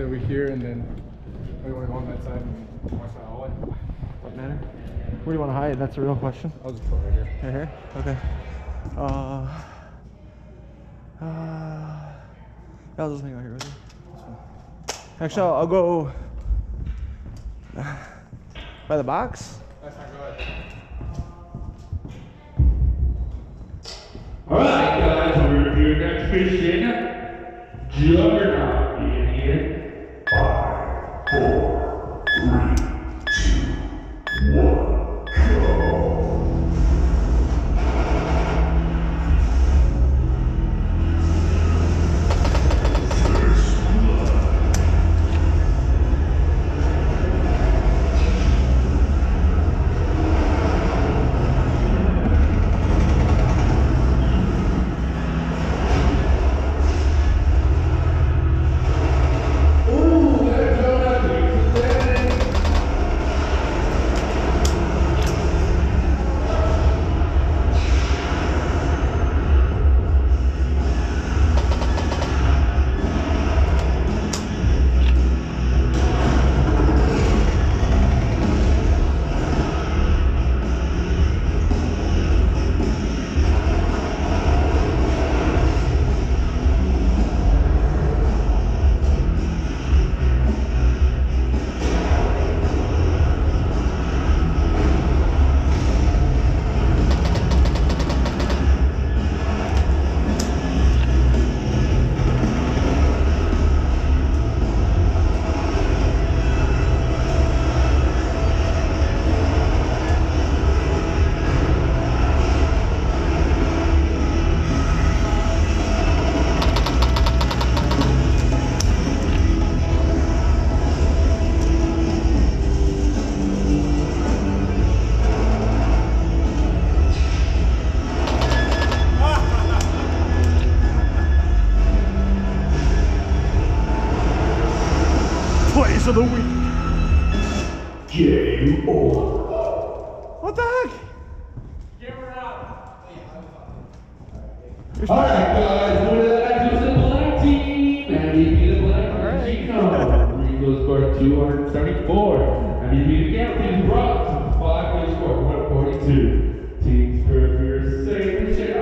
to over here and then we want to go on that side and watch that hallway. What matter? Where do you want to hide? That's a real question. I'll just put it right here. Right here? Okay. I'll just hang out here with you. Actually, I'll go by the box. That's not good. Alright, guys, we're here next fishing. Juggernaut being here. 5, 4, 3, 2, 1. Of the week. Game over. What the heck? Give her up. Alright guys, over to the back to the black team. Happy to be the black Gino. Ringo's scored 274. Happy to be the Gambling Rock. 5 scored 142.